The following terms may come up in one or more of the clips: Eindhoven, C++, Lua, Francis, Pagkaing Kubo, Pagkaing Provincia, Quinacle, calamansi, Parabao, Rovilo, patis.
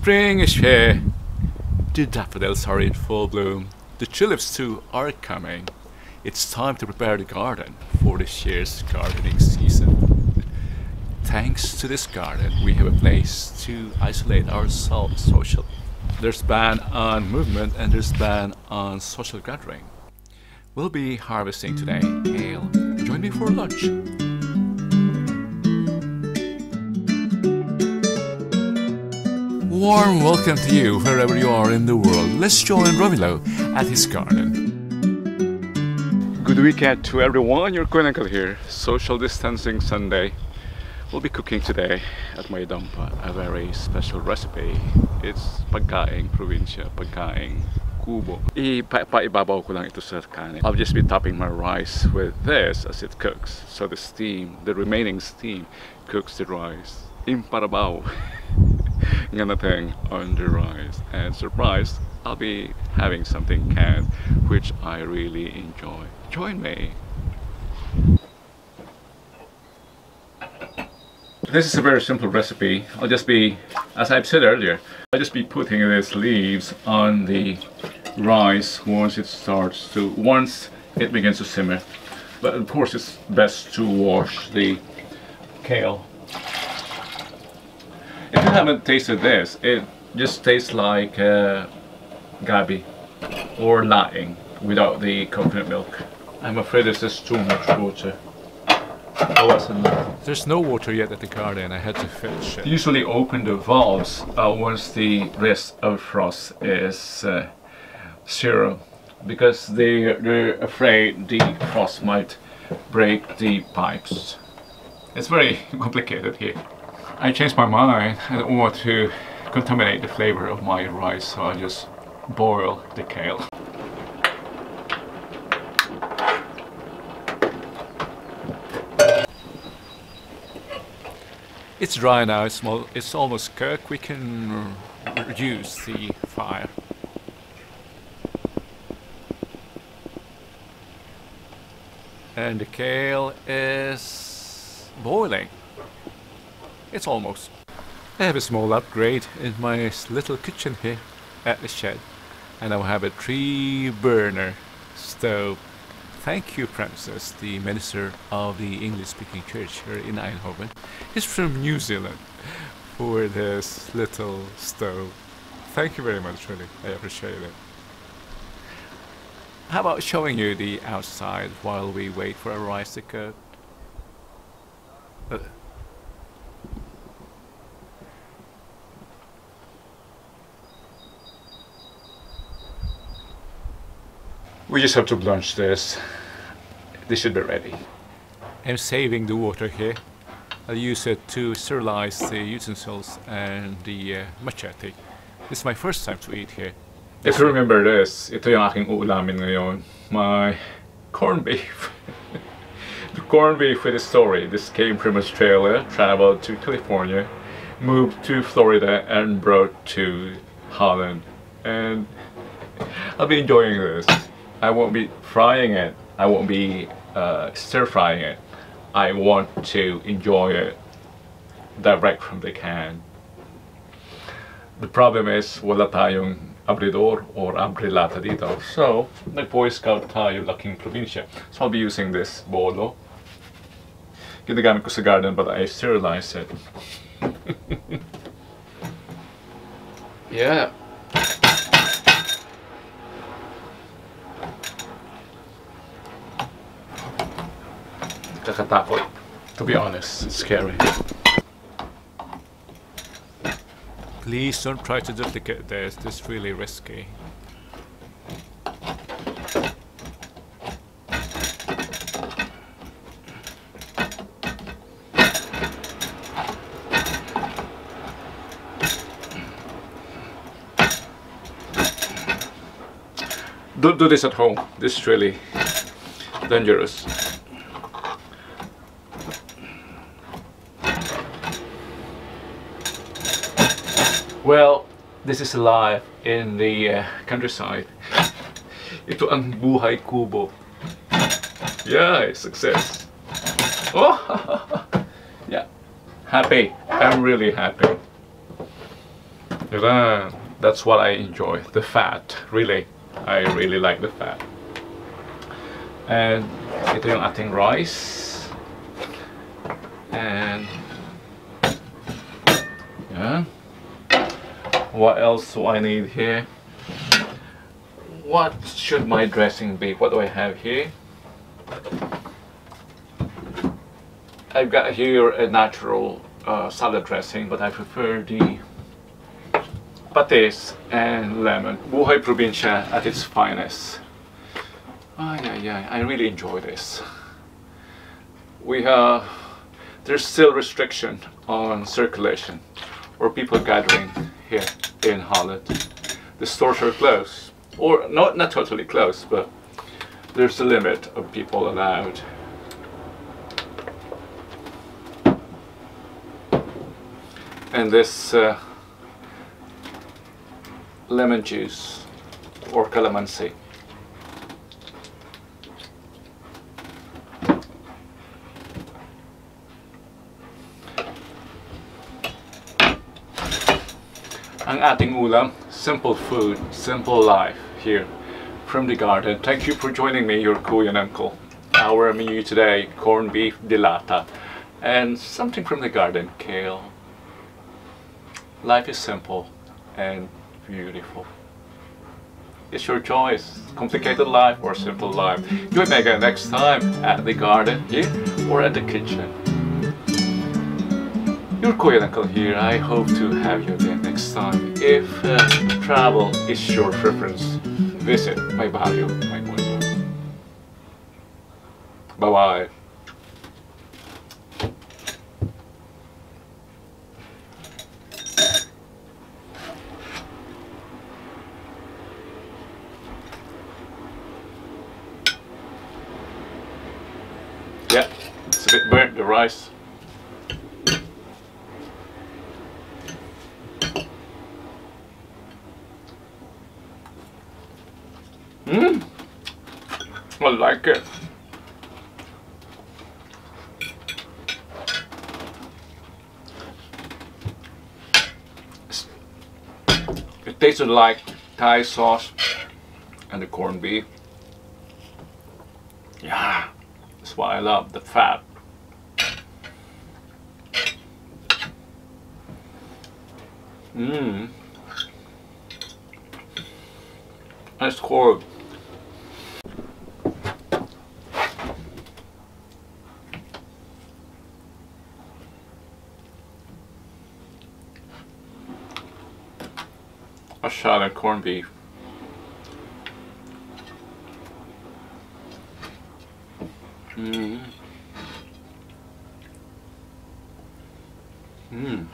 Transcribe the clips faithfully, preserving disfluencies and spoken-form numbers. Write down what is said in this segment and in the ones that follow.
Spring is here. The daffodils are in full bloom. The tulips too are coming. It's time to prepare the garden for this year's gardening season. Thanks to this garden, we have a place to isolate ourselves socially. There's ban on movement and there's ban on social gathering. We'll be harvesting today kale. Join me for lunch. Warm welcome to you wherever you are in the world. Let's join Rovilo at his garden. Good weekend to everyone, your Quinacle here. Social distancing Sunday. We'll be cooking today at my dampa a very special recipe. It's Pagkaing Provincia, Pagkaing Kubo. Ipaibabaw ko lang ito sa kanin. I'll just be topping my rice with this as it cooks. So the steam, the remaining steam, cooks the rice. In Parabao, nganating on the rice. And surprise, I'll be having something canned, which I really enjoy. Join me. This is a very simple recipe. I'll just be, as I've said earlier, I'll just be putting these leaves on the rice once it starts to, once it begins to simmer. But of course it's best to wash the kale. If you haven't tasted this, it just tastes like uh, gabi or laing without the coconut milk. I'm afraid this is too much water. Oh, there's no water yet at the garden. I had to finish it. Usually open the valves uh, once the rest of frost is uh, zero, because they, they're afraid the frost might break the pipes. It's very complicated here. I changed my mind. I don't want to contaminate the flavor of my rice, so I just boil the kale. It's dry now, it's, it's almost cooked. We can reduce the fire. And the kale is boiling. It's almost. I have a small upgrade in my little kitchen here at the shed. And I have a three burner stove. Thank you, Francis, the minister of the English-speaking church here in Eindhoven. He's from New Zealand, for this little stove. Thank you very much, really. I appreciate it. How about showing you the outside while we wait for our rice to cook? Uh, We just have to blanch this. This should be ready. I'm saving the water here. I'll use it to sterilize the utensils and the uh, machete. This is my first time to eat here. This if you remember this, ito yung aking uulamin ngayon. My corned beef. The corned beef with a story. This came from Australia, traveled to California, moved to Florida and brought to Holland. And I'll be enjoying this. I won't be frying it, I won't be uh, stir-frying it. I want to enjoy it direct from the can. The problem is, wala tayong abridor or abrilata dito. So, nag-Boy Scout tayo laking probinsya. So I'll be using this bolo. Ginagamit ko sa garden, but I sterilized it. Yeah. To be honest, it's scary. Please don't try to duplicate this, this is really risky. Don't do this at home, this is really dangerous. Well, this is life in the uh, countryside. Ito ang buhay kubo. Yeah, success. Oh, yeah, happy. I'm really happy. That, that's what I enjoy, the fat, really. I really like the fat. And ito yung ating rice. And yeah. What else do I need here? What should my dressing be? What do I have here? I've got here a natural uh, salad dressing, but I prefer the patis and lemon. Buhay Provincia at its finest. Oh, yeah, yeah, I really enjoy this. We have, there's still restriction on circulation or people gathering here in Holland. The stores are closed, or not, not totally closed, but there's a limit of people allowed. And this uh, lemon juice or calamansi. Ang ating ulam, simple food, simple life here from the garden. Thank you for joining me, your kuya and uncle. Our menu today, corned beef de lata and something from the garden, kale. Life is simple and beautiful. It's your choice, complicated life or simple life. You may go next time at the garden here or at the kitchen. Your kuya uncle here, I hope to have you again next time. If uh, travel is your preference, visit my barrio, my mundo. Bye-bye. Yeah, it's a bit burnt, the rice. Mmm, I like it. It tasted like Thai sauce and the corned beef. Yeah. That's why I love the fat. Mmm. Nice corn. A shot of corned beef. Mmm. Mmm.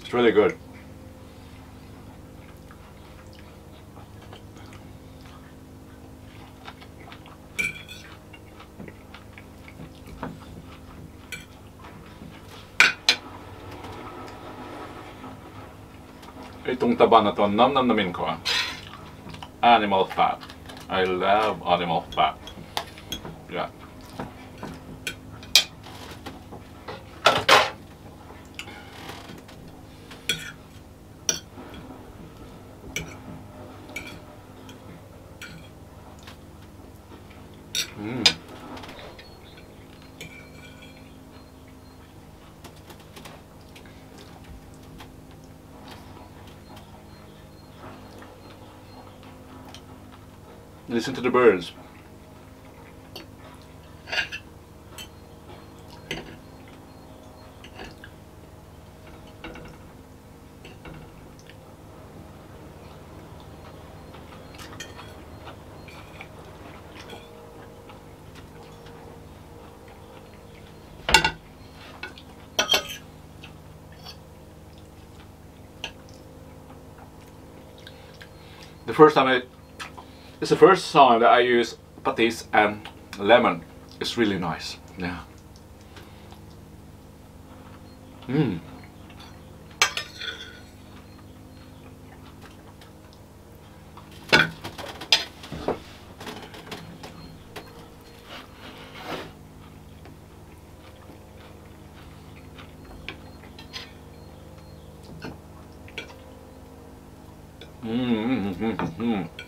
It's really good. Itong taba na to, nam-nam-namin ko. Animal fat. I love animal fat. Yeah. Listen to the birds. The first time I It's the first time that I use patis and lemon. It's really nice. Yeah. Mmm. Mm-hmm.